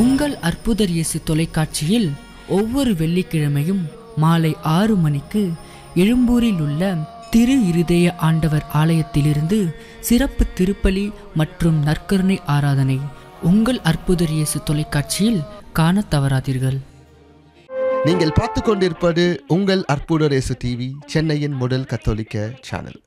உங்கள் அற்புதர் இயேசு தொலைக்காட்சியில் ஒவ்வொரு வெள்ளிக்கிழமையும் மாலை 6 மணிக்கு எழும்பூரில் உள்ள திரு இருதய ஆண்டவர் ஆலயத்திலிருந்து சிறப்பு திருப்பலி மற்றும் நற்கருணை ஆராதனை உங்கள் அற்புதர் இயேசு தொலைக்காட்சியில் காண தவறாதீர்கள். நீங்கள் பார்த்து கொண்டிருப்பது உங்கள் அற்புதர் இயேசு டிவி, சென்னையின் முதல் கத்தோலிக்க சேனல்.